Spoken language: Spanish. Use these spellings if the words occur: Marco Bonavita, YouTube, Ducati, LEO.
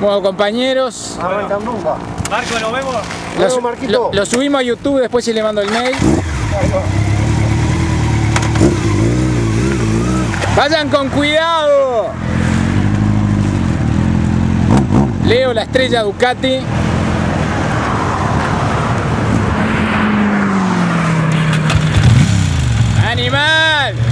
Bueno, compañeros. Marco, ¿lo vemos? Lo subimos a YouTube, después sí le mando el mail. Vayan con cuidado. Leo, la estrella Ducati. ¡Animal!